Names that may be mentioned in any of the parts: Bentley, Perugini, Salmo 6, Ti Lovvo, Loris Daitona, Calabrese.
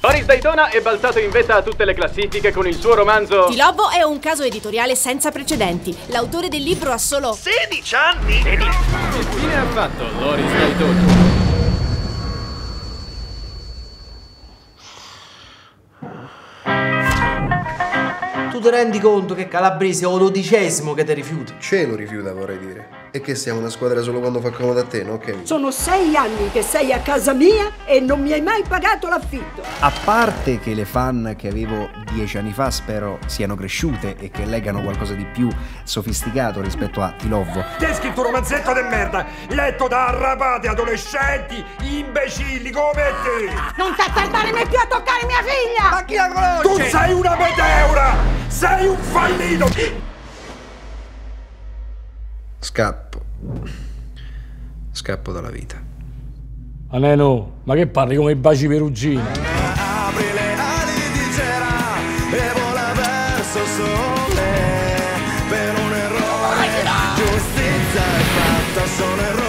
Loris Daitona è balzato in vetta a tutte le classifiche con il suo romanzo Ti Lovvo è un caso editoriale senza precedenti. L'autore del libro ha solo 16 anni! Che fine ha fatto Loris Daitona? Tu ti rendi conto che Calabrese è il 12° che ti rifiuta? Ce lo rifiuta, vorrei dire. E che siamo una squadra solo quando fa comodo a te, no? Okay. Sono 6 anni che sei a casa mia e non mi hai mai pagato l'affitto. A parte che le fan che avevo 10 anni fa spero siano cresciute e che leggano qualcosa di più sofisticato rispetto a Ti Lovvo. Ti hai scritto un romanzetto di merda, letto da arrapate, adolescenti, imbecilli come te. Non ti azzardare mai più a toccare mia figlia! Ma chi la conosce? Tu sei una meteora! Sei un fallito! Scappo dalla vita. Aneno, ma che parli come i baci Perugini? Apri le ali di Gera e vola verso il sole per un errore. Giustizia è fatta, sono errori.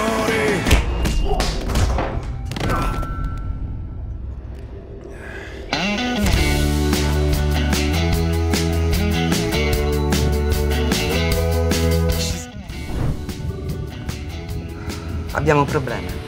Abbiamo un problema.